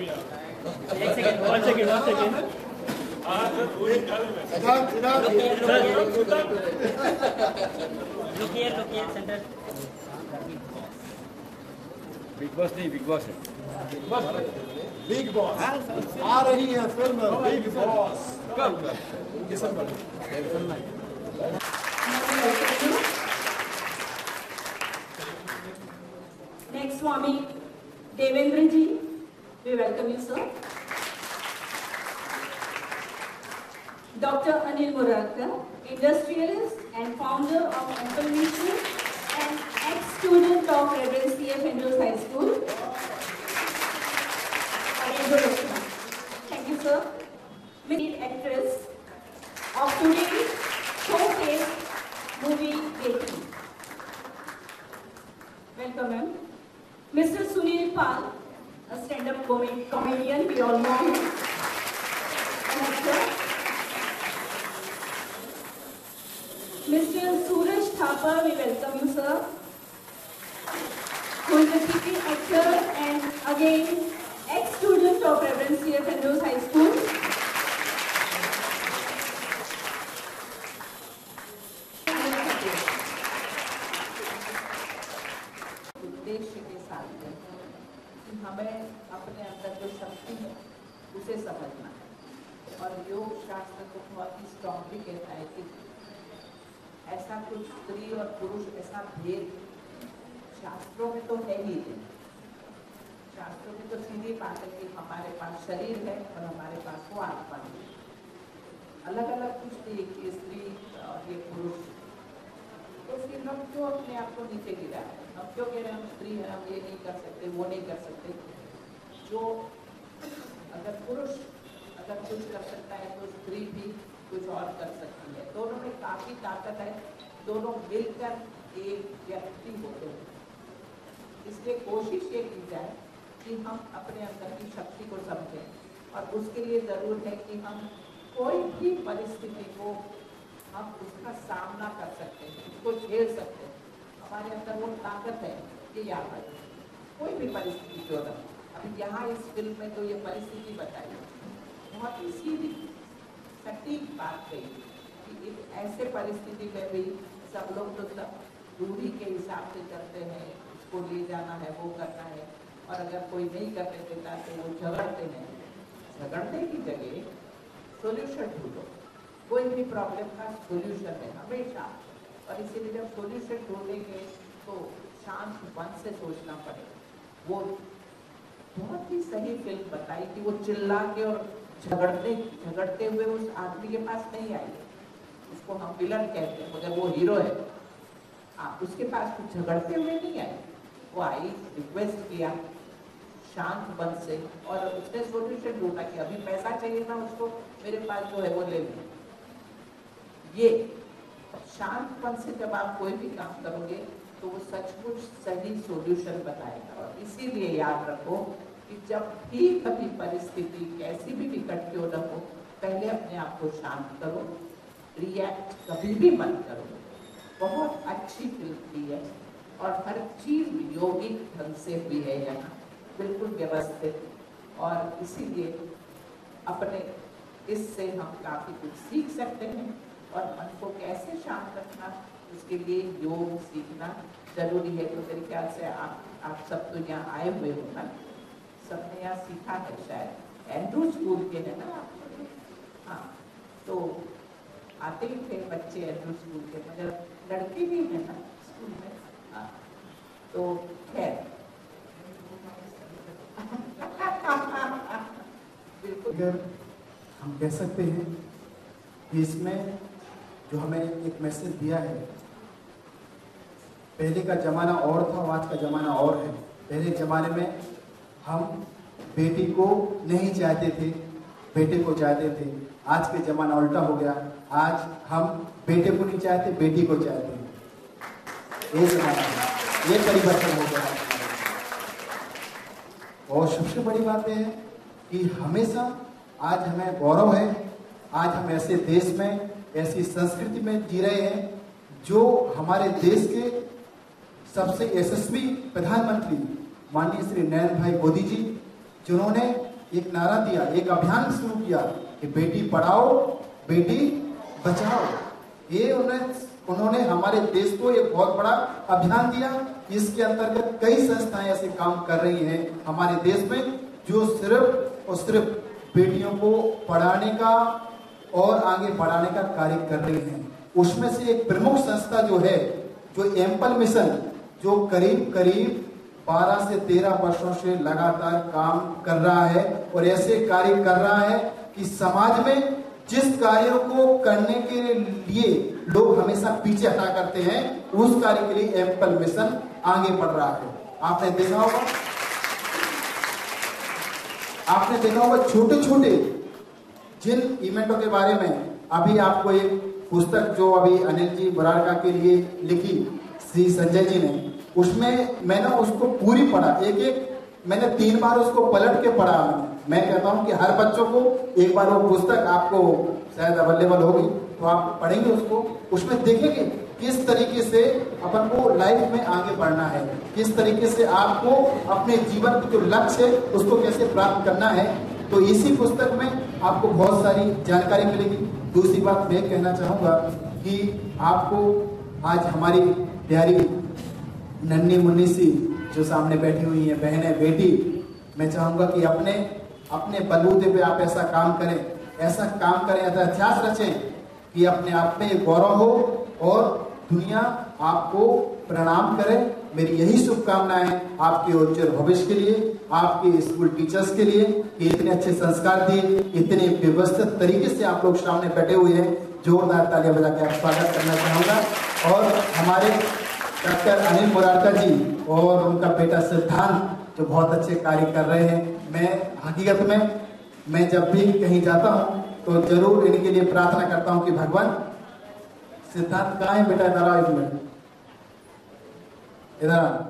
Big boss आ रही है फिल्म बिग बॉस कब? दिसंबर। Next, Swami Devendra Ji, we welcome you, sir. Dr. Anil Murarka, industrialist and founder of Amul Mission and ex-student of Reverend C.F. Andrews High School. Thank you, sir. Lead actress of today's showcase movie, Beti. Welcome, ma'am. Mr. Sunil Pal, a stand-up comedian, we all know him. Mr. Suraj Thapa, we welcome you, sir, who is a TV actor and again ex-student of Reverend C.F. Andrews High School. उद्देश्य के साथ देखो कि हमें अपने अंदर जो शक्ति है उसे समझना है और योग शास्त्र को बहुत ही स्ट्रांगली कहता है कि ऐसा कुछ स्त्री और पुरुष ऐसा भेद शास्त्रों में तो है ही नहीं। शास्त्रों में तो सीधी बात है कि हमारे पास शरीर है और हमारे पास वो आत्मा है। अलग अलग कुछ नहीं कि स्त्री और ये पुरुष, तो फिर हम क्यों अपने आप को नीचे गिरा है? हम क्यों कह रहे हैं हम स्त्री हैं, हम ये नहीं कर सकते, वो नहीं कर सकते? जो अगर पुरुष अगर कुछ कर सकता है तो स्त्री भी कुछ और कर सकती है। दोनों में काफ़ी ताकत है, दोनों मिलकर एक व्यक्ति होते हैं। इसलिए कोशिश ये की जाए कि हम अपने अंदर की शक्ति को समझें और उसके लिए ज़रूर है कि हम कोई भी परिस्थिति को हम उसका सामना कर सकते हैं, उसको झेल सकते हैं। हमारे अंदर वो ताकत है कि याद रखें कोई भी परिस्थिति क्यों ना। अभी यहाँ इस फिल्म में तो ये परिस्थिति बताई, बहुत ही सीधी सटीक बात कही कि एक ऐसे परिस्थिति में भी सब लोग तो सब दूरी के हिसाब से चलते हैं, उसको ले जाना है, वो करना है, और अगर कोई नहीं करने देता तो वो झगड़ते हैं। झगड़ने की जगह सोल्यूशन ढूंढो। कोई भी प्रॉब्लम का सोल्यूशन है हमेशा, और इसीलिए जब सोल्यूशन ढूंढेंगे तो शांत मन से सोचना पड़ेगा। वो बहुत ही सही फिल्म बताई कि वो चिल्ला के और झगड़ते हुए उस आदमी के पास नहीं आई। उसको हम विलन कहते हैं मगर वो हीरो है। हाँ, उसके पास कुछ झगड़ते हुए नहीं आई, वो आई, रिक्वेस्ट किया शांत मन से, और उसने सोल्यूशन ढूंढा कि अभी पैसा चाहिए ना उसको, मेरे पास जो है वो ले लें। ये शांतपन से जब आप कोई भी काम करोगे तो वो सचमुच सही सॉल्यूशन बताएगा। और इसीलिए याद रखो कि जब भी कभी परिस्थिति कैसी भी विकट क्यों न हो, पहले अपने आप को शांत करो, रिएक्ट कभी भी मत करो। बहुत अच्छी फिल्म थी है और हर चीज योगिक ढंग से हुई है यहाँ, बिल्कुल व्यवस्थित, और इसीलिए अपने इससे हम काफ़ी कुछ सीख सकते हैं। और मन को कैसे शांत रखना, उसके लिए योग सीखना जरूरी है। तो मेरे ख्याल से आप सब तो यहाँ आए हुए हो ना, सबने यहाँ सीखा है, शायद एंड्रू स्कूल के है ना आप? हाँ, तो आते ही थे बच्चे एंड्रू स्कूल के, मगर लड़के भी हैं ना स्कूल में? हाँ, तो खैर बिल्कुल हम कह सकते हैं कि इसमें जो हमें एक मैसेज दिया है, पहले का ज़माना और था और आज का ज़माना और है। पहले ज़माने में हम बेटी को नहीं चाहते थे, बेटे को चाहते थे। आज के ज़माना उल्टा हो गया, आज हम बेटे को नहीं चाहते, बेटी को चाहते हैं। ये ज़माना है, ये परिवर्तन हो गया। और सबसे बड़ी बात यह है कि हमेशा आज हमें गौरव है, आज हम ऐसे देश में ऐसी संस्कृति में जी रहे हैं जो हमारे देश के सबसे यशस्वी प्रधानमंत्री माननीय श्री नरेंद्र भाई मोदी जी, जिन्होंने एक नारा दिया, एक अभियान शुरू किया कि बेटी पढ़ाओ बेटी बचाओ। ये उन्होंने हमारे देश को एक बहुत बड़ा अभियान दिया। इसके अंतर्गत कई संस्थाएं ऐसे काम कर रही हैं हमारे देश में जो सिर्फ और सिर्फ बेटियों को पढ़ाने का और आगे बढ़ाने का कार्य कर रही हैं। उसमें से एक प्रमुख संस्था जो है जो एम्पल मिशन, जो करीब करीब 12 से 13 वर्षों से लगातार काम कर रहा है और ऐसे कार्य कर रहा है कि समाज में जिस कार्यों को करने के लिए लोग हमेशा पीछे हटा करते हैं उस कार्य के लिए एम्पल मिशन आगे बढ़ रहा है। आपने देखा होगा छोटे छोटे जिन इवेंटों के बारे में अभी आपको एक पुस्तक जो अभी अनिल जी मुरारका के लिए लिखी श्री संजय जी ने, उसमें मैंने उसको पूरी पढ़ा, एक एक मैंने 3 बार उसको पलट के पढ़ा। मैं कहता हूं कि हर बच्चों को एक बार वो पुस्तक आपको शायद अवेलेबल होगी तो आप पढ़ेंगे उसको, उसमें देखेंगे किस तरीके से अपन को लाइफ में आगे बढ़ना है, किस तरीके से आपको अपने जीवन का जो लक्ष्य है उसको कैसे प्राप्त करना है। तो इसी पुस्तक में आपको बहुत सारी जानकारी मिलेगी। दूसरी बात मैं कहना चाहूँगा कि आपको आज हमारी प्यारी नन्ही मुन्नी सी जो सामने बैठी हुई है बहनें बेटी, मैं चाहूँगा कि अपने अपने बलबूते पे आप ऐसा काम करें, ऐसा इतिहास रचें कि अपने आप में एक गौरव हो और दुनिया आपको प्रणाम करे। मेरी यही शुभकामनाएं आपके उज्जवल भविष्य के लिए, आपके स्कूल टीचर्स के लिए कि इतने अच्छे संस्कार दिए, इतने व्यवस्थित तरीके से आप लोग सामने बैठे हुए हैं। जोरदार तालियां बजा के आपका स्वागत करना चाहूँगा। और हमारे डॉक्टर अनिल मुरारका जी और उनका बेटा सिद्धांत जो बहुत अच्छे कार्य कर रहे हैं। मैं हकीकत में मैं जब भी कहीं जाता हूं तो जरूर इनके लिए प्रार्थना करता हूं कि भगवान, सिद्धांत कहाँ है बेटा, इधर आओ, इधर